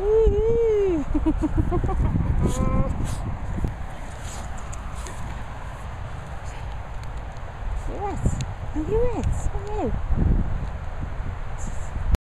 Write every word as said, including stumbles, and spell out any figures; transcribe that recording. Yes, look at it. Hello.